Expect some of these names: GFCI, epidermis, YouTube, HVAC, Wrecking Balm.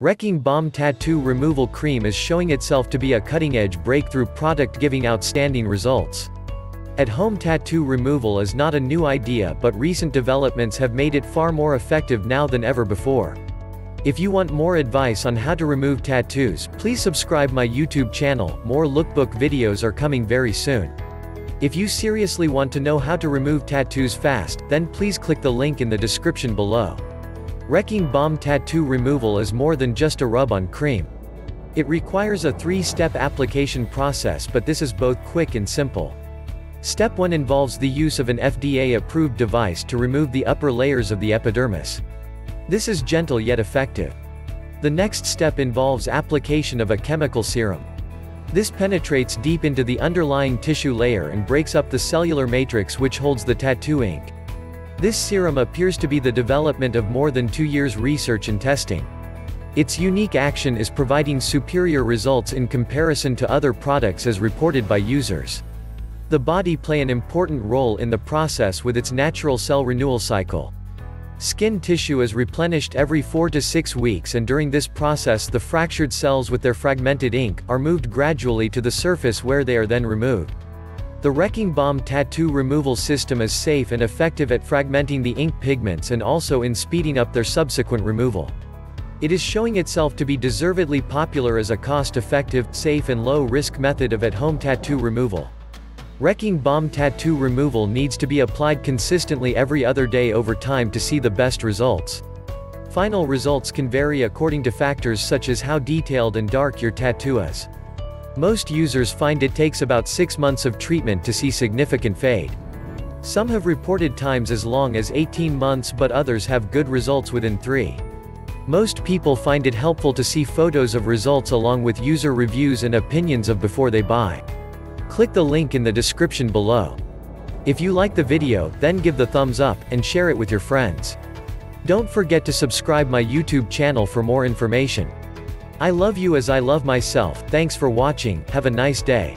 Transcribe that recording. Wrecking Balm Tattoo Removal Cream is showing itself to be a cutting-edge breakthrough product giving outstanding results. At-home tattoo removal is not a new idea, but recent developments have made it far more effective now than ever before. If you want more advice on how to remove tattoos, please subscribe my YouTube channel. More lookbook videos are coming very soon. If you seriously want to know how to remove tattoos fast, then please click the link in the description below. Wrecking Balm Tattoo Removal is more than just a rub-on cream. It requires a three-step application process, but this is both quick and simple. Step 1 involves the use of an FDA-approved device to remove the upper layers of the epidermis. This is gentle yet effective. The next step involves application of a chemical serum. This penetrates deep into the underlying tissue layer and breaks up the cellular matrix which holds the tattoo ink. This serum appears to be the development of more than 2 years' research and testing. Its unique action is providing superior results in comparison to other products as reported by users. The body plays an important role in the process with its natural cell renewal cycle. Skin tissue is replenished every 4 to 6 weeks, and during this process the fractured cells with their fragmented ink are moved gradually to the surface where they are then removed. The Wrecking Balm Tattoo Removal System is safe and effective at fragmenting the ink pigments and also in speeding up their subsequent removal. It is showing itself to be deservedly popular as a cost-effective, safe and low-risk method of at-home tattoo removal. Wrecking Balm Tattoo Removal needs to be applied consistently every other day over time to see the best results. Final results can vary according to factors such as how detailed and dark your tattoo is. Most users find it takes about 6 months of treatment to see significant fade. Some have reported times as long as 18 months, but others have good results within 3. Most people find it helpful to see photos of results along with user reviews and opinions of before they buy. Click the link in the description below. If you like the video, then give the thumbs up and share it with your friends. Don't forget to subscribe my YouTube channel for more information. I love you as I love myself. Thanks for watching. Have a nice day.